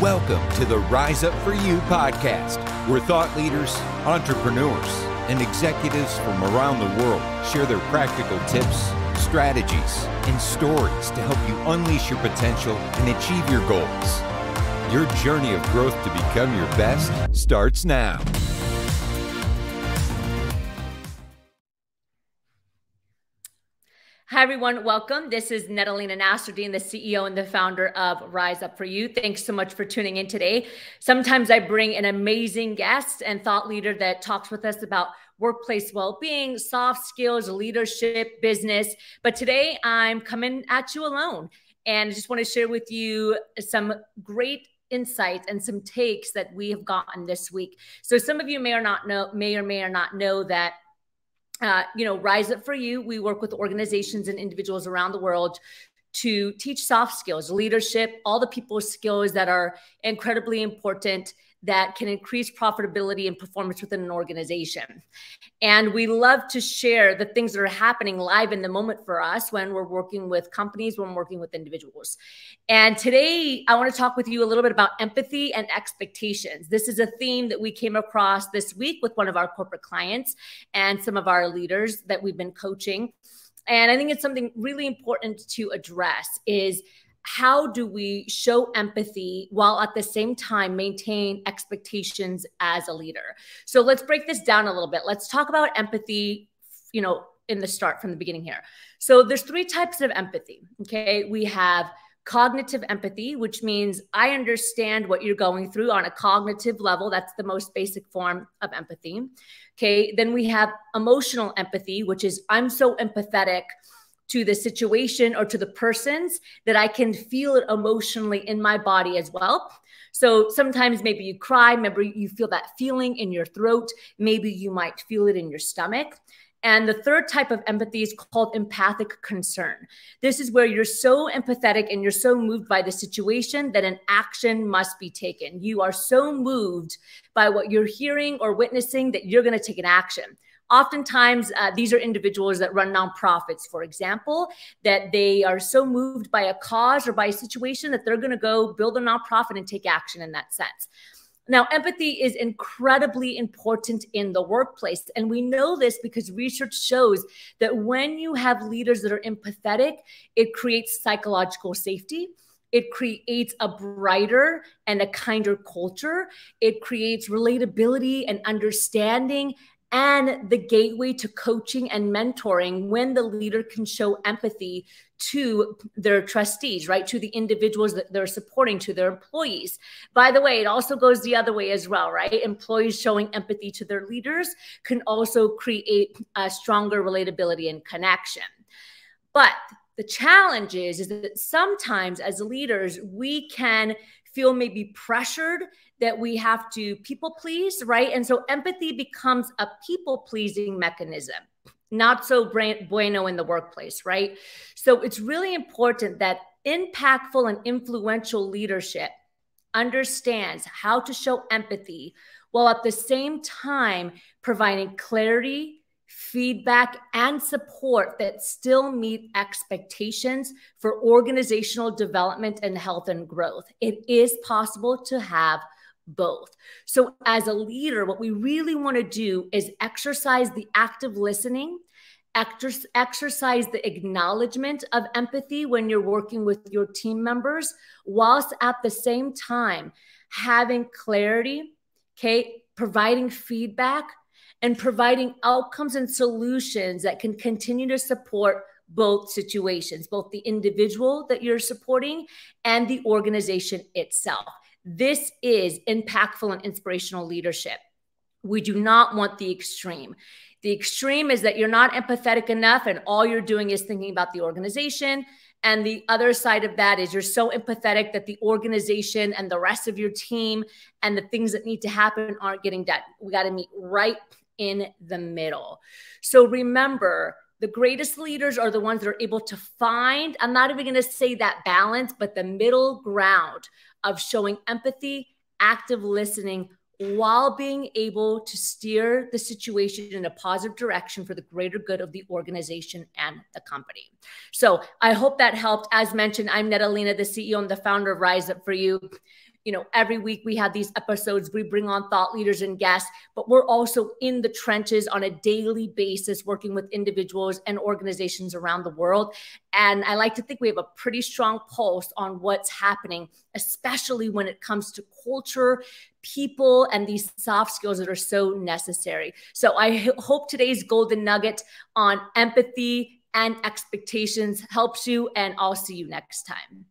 Welcome to the Rise Up For You podcast, where thought leaders, entrepreneurs, and executives from around the world share their practical tips, strategies, and stories to help you unleash your potential and achieve your goals. Your journey of growth to become your best starts now. Hi, everyone. Welcome. This is Nada Lena Nasserdeen, the CEO and the founder of Rise Up For You. Thanks so much for tuning in today. Sometimes I bring an amazing guest and thought leader that talks with us about workplace well-being, soft skills, leadership, business. But today I'm coming at you alone. And I just want to share with you some great insights and some takes that we have gotten this week. So some of you may or may not know that Rise Up For You, we work with organizations and individuals around the world to teach soft skills, leadership, all the people skills that are incredibly important that can increase profitability and performance within an organization. And we love to share the things that are happening live in the moment for us when we're working with companies, when we're working with individuals. And today, I want to talk with you a little bit about empathy and expectations. This is a theme that we came across this week with one of our corporate clients and some of our leaders that we've been coaching. And I think it's something really important to address is how do we show empathy while at the same time maintain expectations as a leader? So let's break this down a little bit. Let's talk about empathy, in the start from the beginning here. So there's three types of empathy, okay? We have cognitive empathy, which means I understand what you're going through on a cognitive level. That's the most basic form of empathy, okay? Then we have emotional empathy, which is I'm so empathetic to the situation or to the persons that I can feel it emotionally in my body as well. So sometimes maybe you cry, maybe you feel that feeling in your throat, maybe you might feel it in your stomach. And the third type of empathy is called empathic concern. This is where you're so empathetic and you're so moved by the situation that an action must be taken. You are so moved by what you're hearing or witnessing that you're gonna take an action. Oftentimes, these are individuals that run nonprofits, for example, that they are so moved by a cause or by a situation that they're going to go build a nonprofit and take action in that sense. Now, empathy is incredibly important in the workplace. And we know this because research shows that when you have leaders that are empathetic, it creates psychological safety. It creates a brighter and a kinder culture. It creates relatability and understanding and the gateway to coaching and mentoring when the leader can show empathy to their trustees, right? To the individuals that they're supporting, to their employees. By the way, it also goes the other way as well, right? Employees showing empathy to their leaders can also create a stronger relatability and connection. But the challenge is that sometimes as leaders, we can feel maybe pressured that we have to people please, right? And so empathy becomes a people pleasing mechanism, not so bueno in the workplace, right? So it's really important that impactful and influential leadership understands how to show empathy while at the same time providing clarity, feedback, and support that still meet expectations for organizational development and health and growth. It is possible to have both. So as a leader, what we really want to do is exercise the active listening, exercise the acknowledgement of empathy when you're working with your team members, whilst at the same time having clarity, okay, providing feedback, and providing outcomes and solutions that can continue to support both situations, both the individual that you're supporting and the organization itself. This is impactful and inspirational leadership. We do not want the extreme. The extreme is that you're not empathetic enough and all you're doing is thinking about the organization. And the other side of that is you're so empathetic that the organization and the rest of your team and the things that need to happen aren't getting done. We got to meet right in the middle. So remember, the greatest leaders are the ones that are able to find, I'm not even going to say that balance, but the middle ground of showing empathy, active listening, while being able to steer the situation in a positive direction for the greater good of the organization and the company. So I hope that helped. As mentioned, I'm Nada Lena, the CEO and the founder of Rise Up For You. you know, every week we have these episodes, we bring on thought leaders and guests, but we're also in the trenches on a daily basis, working with individuals and organizations around the world. And I like to think we have a pretty strong pulse on what's happening, especially when it comes to culture, people, and these soft skills that are so necessary. So I hope today's golden nugget on empathy and expectations helps you, and I'll see you next time.